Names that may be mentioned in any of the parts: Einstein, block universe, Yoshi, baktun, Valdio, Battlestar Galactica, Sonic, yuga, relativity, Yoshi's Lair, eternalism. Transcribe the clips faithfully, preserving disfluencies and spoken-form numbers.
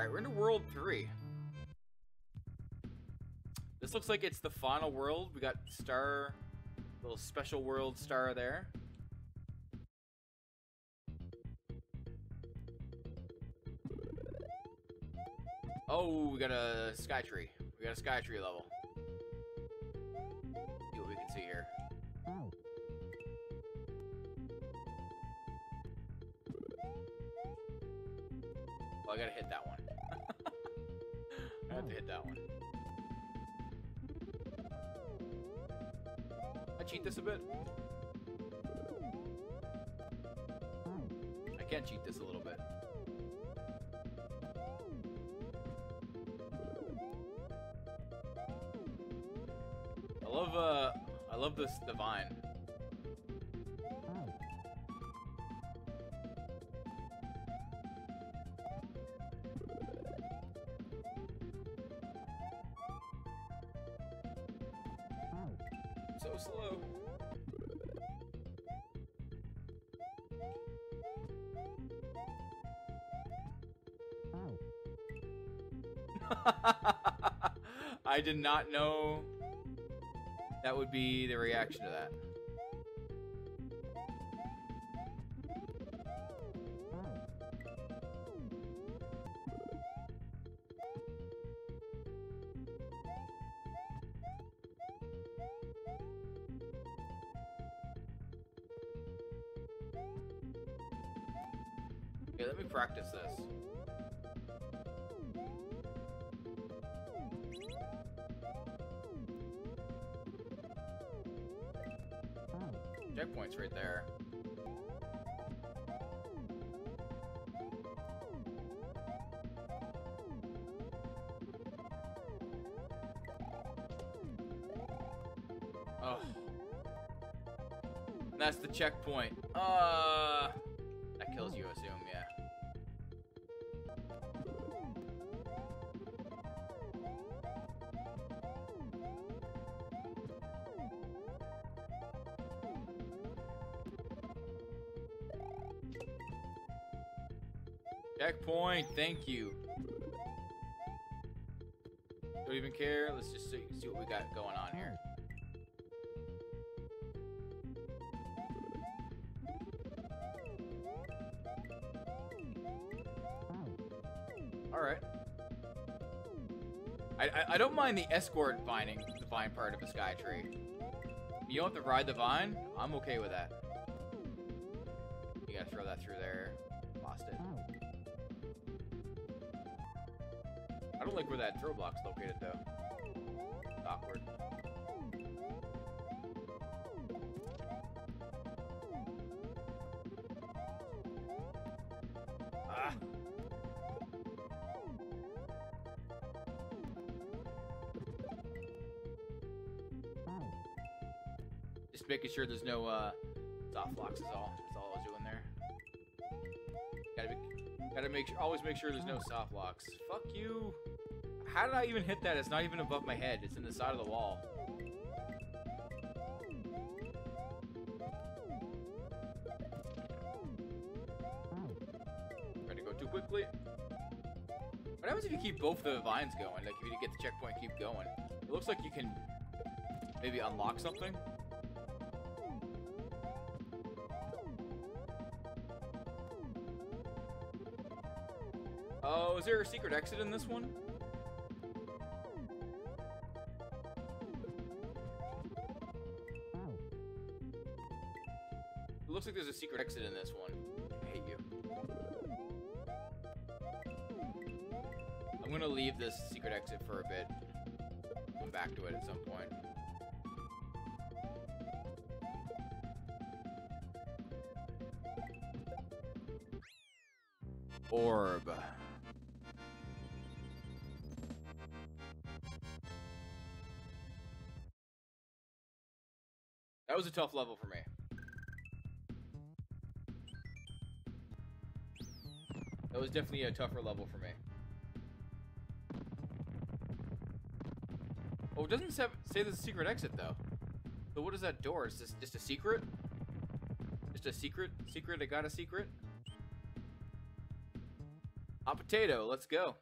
Alright, we're into world three. This looks like it's the final world. We got star, little special world star there. Oh, we got a sky tree. We got a sky tree level. See what we can see here. Oh. Oh, I gotta hit that one. I have to hit that one. I cheat this a bit. I can cheat this a little bit. I love, uh, I love this, the vine. So slow. I did not know that would be the reaction to that. Okay, let me practice this. Checkpoints right there. Oh, that's the checkpoint. Uh, that kills you, I assume. Yeah. Checkpoint, thank you. Don't even care. Let's just see, see what we got going on here. All right. I, I I don't mind the escort vining, the vine part of the sky tree. You don't have to ride the vine. I'm okay with that. You gotta throw that through there. Lost it. I don't like where that throw block's located, though. It's awkward. Ah! Just making sure there's no, uh, soft blocks is all. That's all I was doing there. Gotta be, gotta make sure, always make sure there's no soft blocks. Fuck you! How did I even hit that? It's not even above my head. It's in the side of the wall. Try to go too quickly. What happens if you keep both the vines going? Like, if you get the checkpoint, keep going. It looks like you can maybe unlock something. Oh, is there a secret exit in this one? Looks like there's a secret exit in this one. I hate you. I'm gonna leave this secret exit for a bit. Come back to it at some point. Orb. That was a tough level for me. That was definitely a tougher level for me. Oh, it doesn't say there's a secret exit, though. So what is that door? Is this just a secret? Just a secret? Secret, I got a secret? Hot potato, let's go.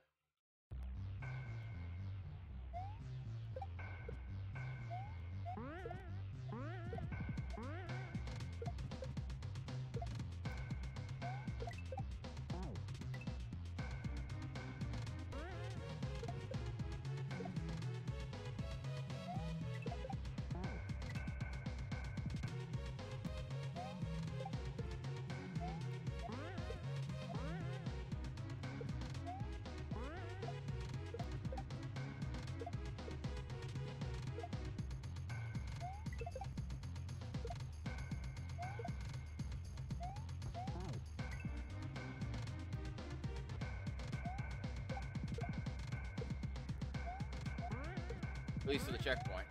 leads to the checkpoint.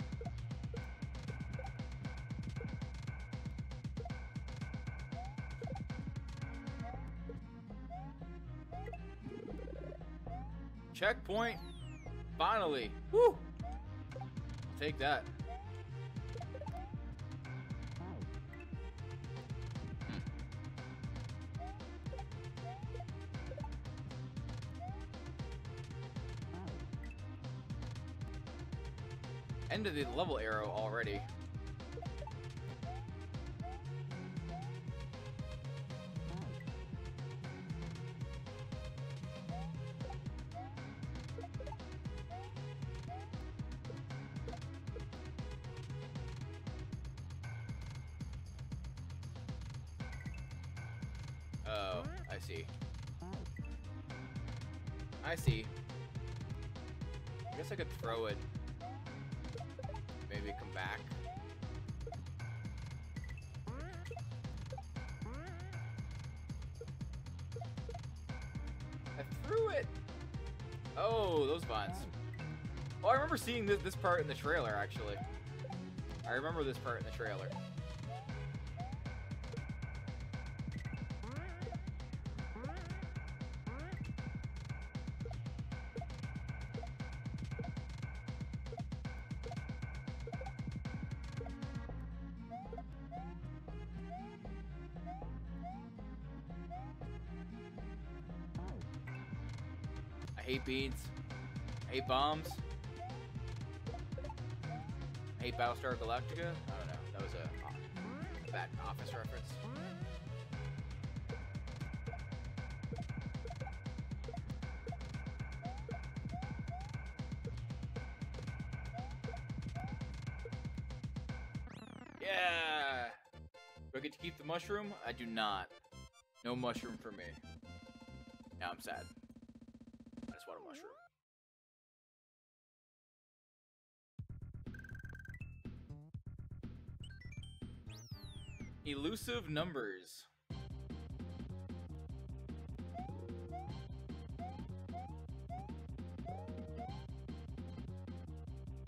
Checkpoint! Finally! Woo! Take that. End of the level arrow already. Oh, I see. I see. I guess I could throw it. Maybe come back. I threw it! Oh, those vines. Oh, I remember seeing this, this part in the trailer, actually. I remember this part in the trailer. I hate beans. I hate bombs. I hate Battlestar Galactica. I don't know. That was a oh, bad Office reference. Yeah! Do I get to keep the mushroom? I do not. No mushroom for me. Now I'm sad. Water mushroom. Elusive numbers.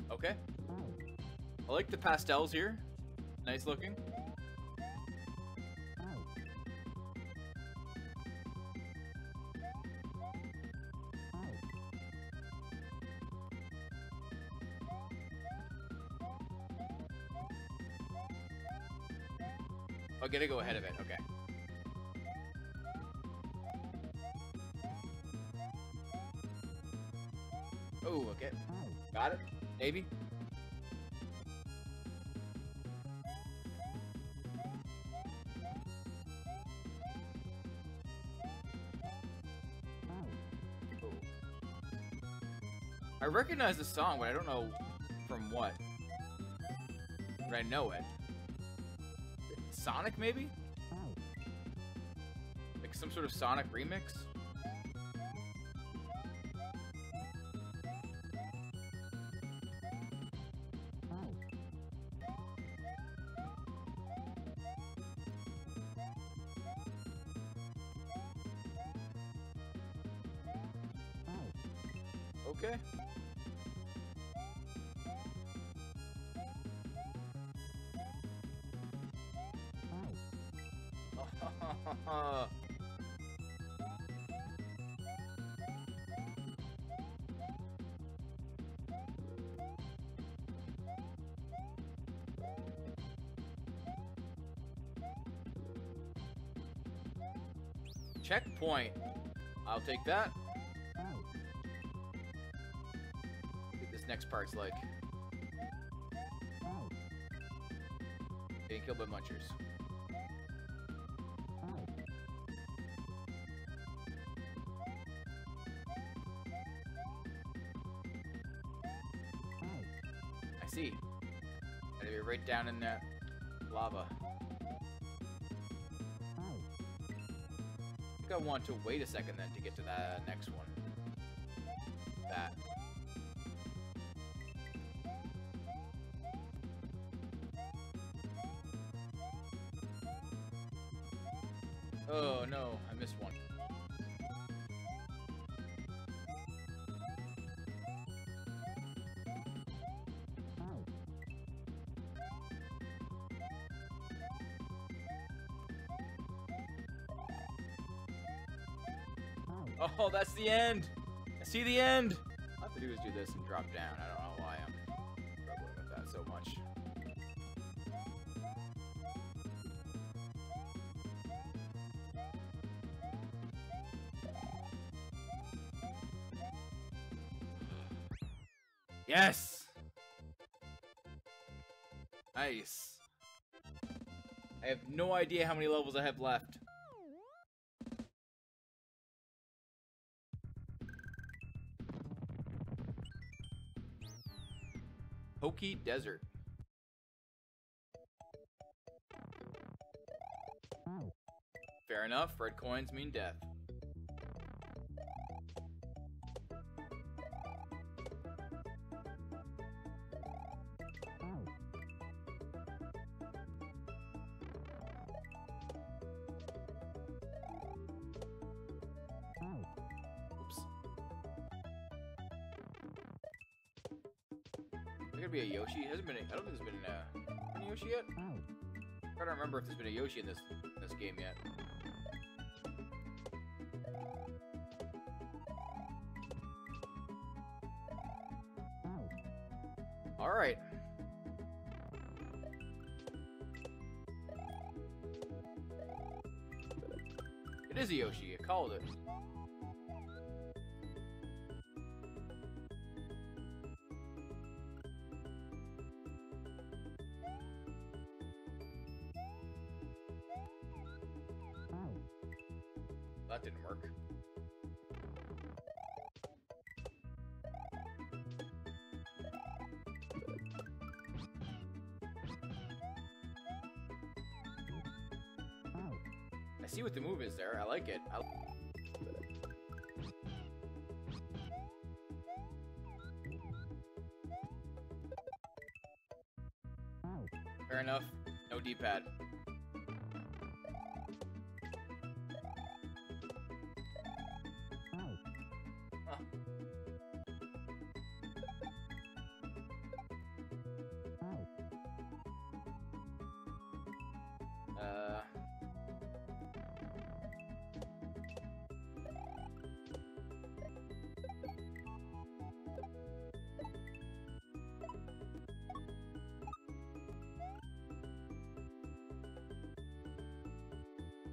Okay. I like the pastels here. Nice looking. I gotta go ahead of it, okay. Oh, okay. Got it? Maybe? Oh. I recognize the song, but I don't know from what. But I know it. Sonic, maybe? Like some sort of Sonic remix? Okay. Checkpoint. I'll take that. What this next part's like. Being killed by munchers. I see. Gotta be right down in that lava. I think I want to wait a second then to get to that next one. That. Oh no, I missed one. Oh, that's the end. I see the end. All I have to do is do this and drop down. I don't know why I'm struggling with that so much. Yes! Nice. I have no idea how many levels I have left. Pokey Desert. Fair enough, red coins mean death. Be a Yoshi? Hasn't been. A, I don't think there's been a, been a Yoshi yet. I don't remember if there's been a Yoshi in this this game yet. All right. It is a Yoshi. I called it. That didn't work. I see what the move is there. I like it. I Fair enough. No D-pad. Uh,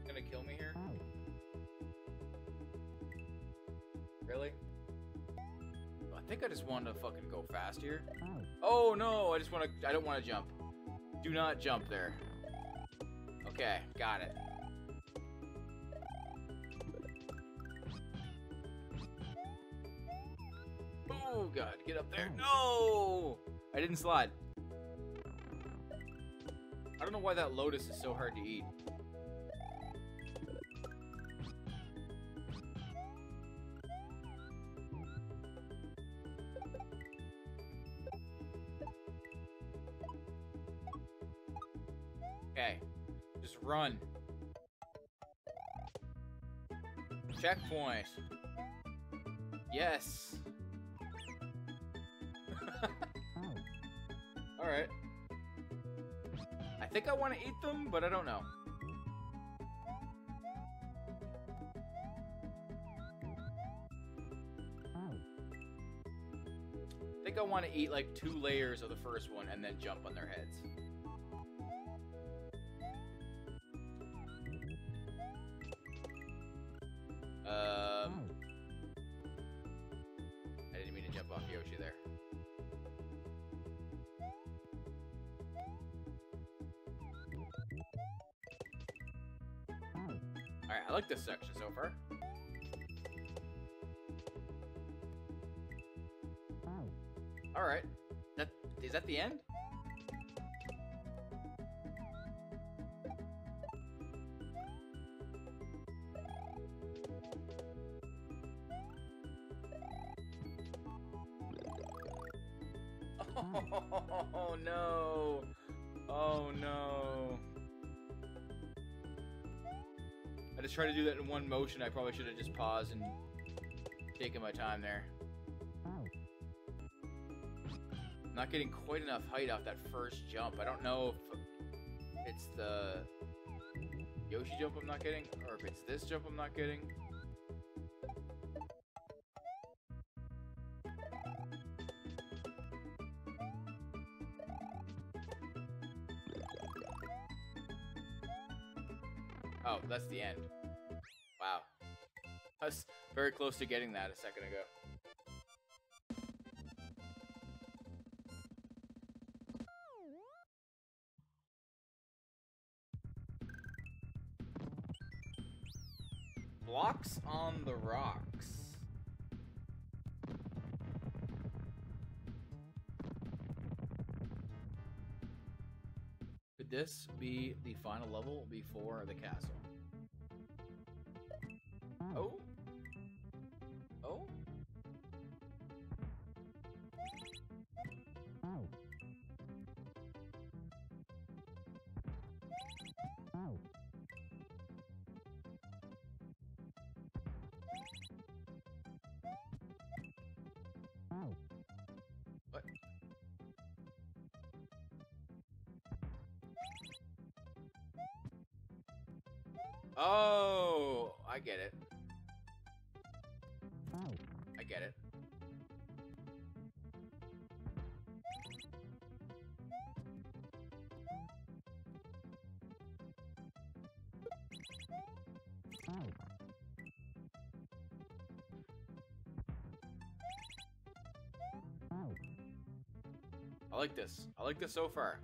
gonna kill me here? Really? I think I just want to fucking go fast here. Oh no, I just want to. I don't want to jump. Do not jump there. Okay, got it. Oh god, get up there. No! I didn't slide. I don't know why that lotus is so hard to eat. Okay. Just run. Checkpoint. Yes. All right. I think I want to eat them, but I don't know. I think I want to eat like two layers of the first one and then jump on their heads. Um, I didn't mean to jump off Yoshi there. Alright, I like this section so far. Alright. That, is that the end? Oh no! Oh no! I just tried to do that in one motion. I probably should have just paused and taken my time there. I'm not getting quite enough height off that first jump. I don't know if it's the Yoshi jump I'm not getting, or if it's this jump I'm not getting. Oh, that's the end. Wow. I was very close to getting that a second ago. Blocks on the rocks. Could this be the final level before the castle? Oh? Oh? Oh, I get it. I get it. I like this. I like this so far.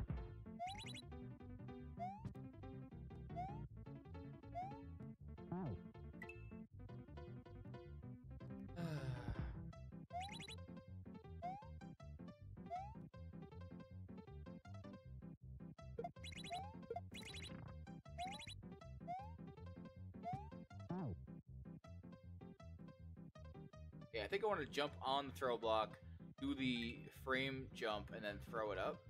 Yeah, I think I want to jump on the throw block, do the frame jump, and then throw it up.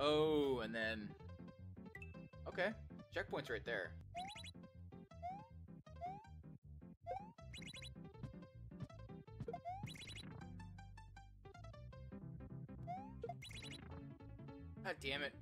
Oh, and then... Okay, checkpoint's right there. God damn it.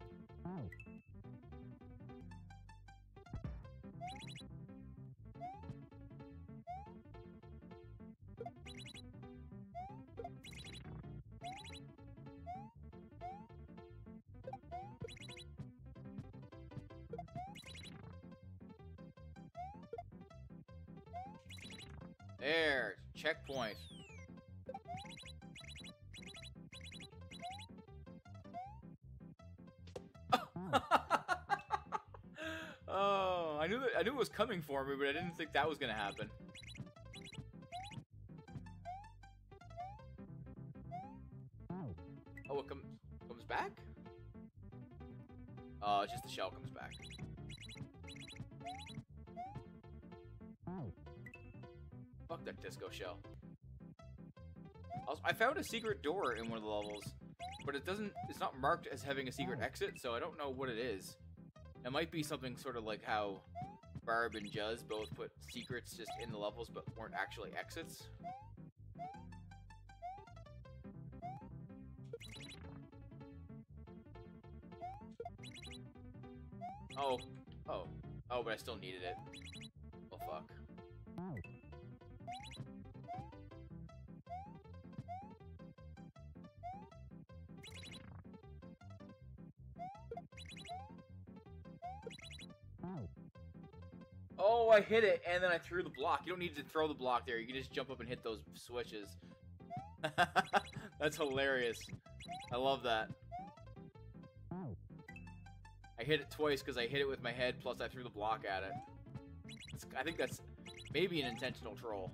There, checkpoint. Oh, I knew that, I knew it was coming for me, but I didn't think that was gonna happen. Oh, it comes comes back? Oh, it's just the shell comes back. Fuck that disco shell. Also, I found a secret door in one of the levels, but it doesn't, it's not marked as having a secret exit, so I don't know what it is. It might be something sort of like how Barb and Juz both put secrets just in the levels but weren't actually exits. Oh. Oh. Oh, but I still needed it. Oh, fuck. Oh, I hit it, and then I threw the block. You don't need to throw the block there. You can just jump up and hit those switches. That's hilarious. I love that. I hit it twice because I hit it with my head, plus I threw the block at it. It's, I think that's maybe an intentional troll.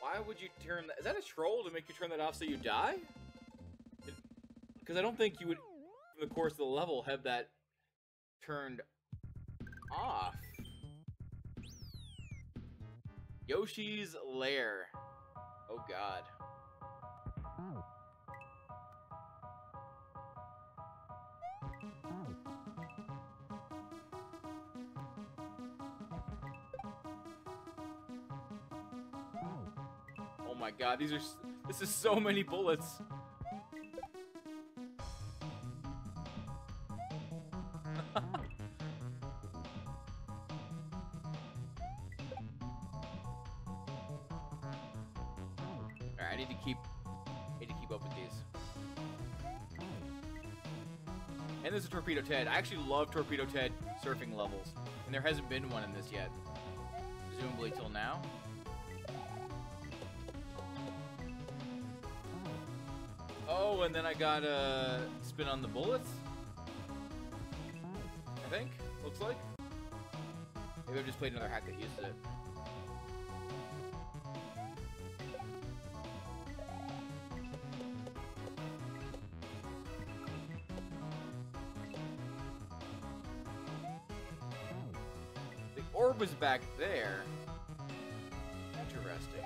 Why would you turn that? Is that a troll to make you turn that off so you die? Because I don't think you would, in the course of the level, have that turned off. Yoshi's Lair. Oh God. Oh my God, these are, this is so many bullets. I need to keep, I need to keep up with these. And there's a Torpedo Ted. I actually love Torpedo Ted surfing levels, and there hasn't been one in this yet, presumably till now. Oh, and then I got a uh, spin on the bullets. I think looks like. Maybe I've just played another hack that uses it. Orb was back there. Interesting.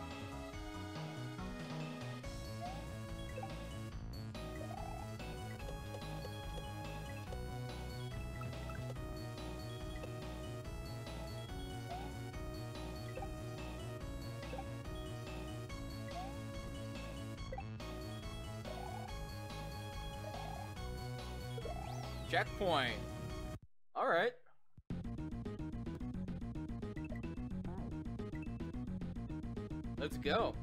Checkpoint. All right. Let's go.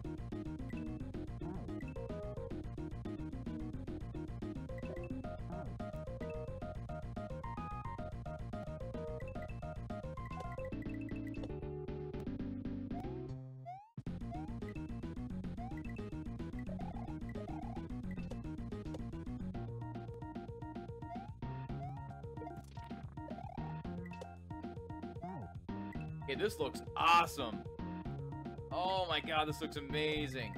Okay, this looks awesome. Oh my God, this looks amazing.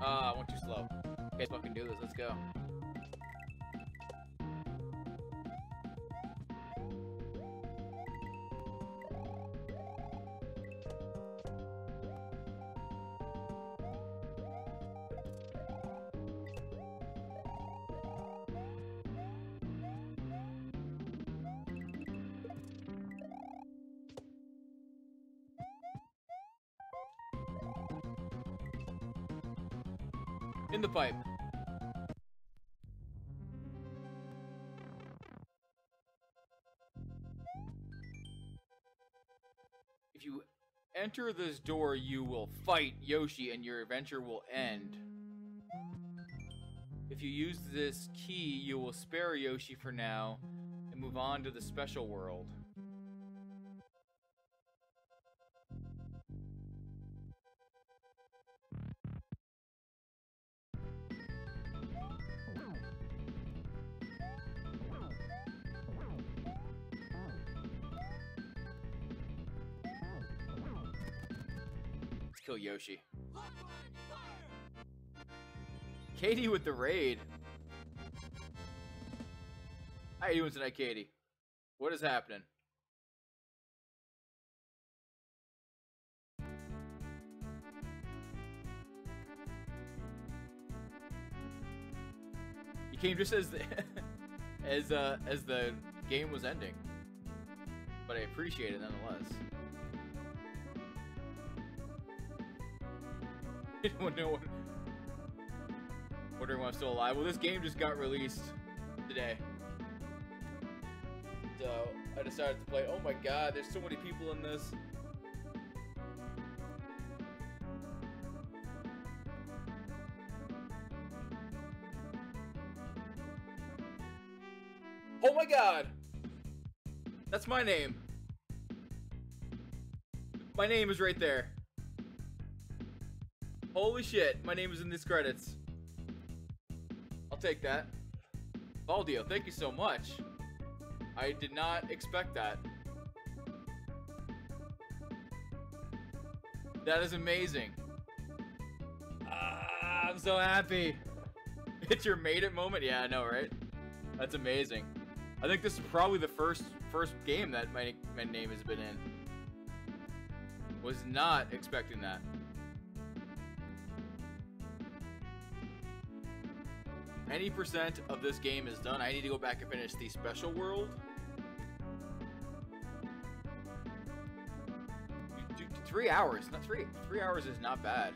Ah, uh, I went too slow. Okay, fucking do this, let's go. In the pipe. If you enter this door, you will fight Yoshi and your adventure will end. If you use this key, you will spare Yoshi for now and move on to the special world. Kill Yoshi. Katie with the raid. How you doing tonight, Katie? What is happening? You came just as the as uh as the game was ending, but I appreciate it nonetheless. No wondering why I'm still alive. Well, this game just got released today, so I decided to play. Oh my God, there's so many people in this. Oh my God, that's my name. My name is right there. Holy shit, my name is in these credits. I'll take that. Valdio, thank you so much. I did not expect that. That is amazing. Ah, I'm so happy. It's your made it moment? Yeah, I know, right? That's amazing. I think this is probably the first first game that my, my name has been in. Was not expecting that. Any percent of this game is done. I need to go back and finish the special world. Three hours. Not three. Three hours is not bad.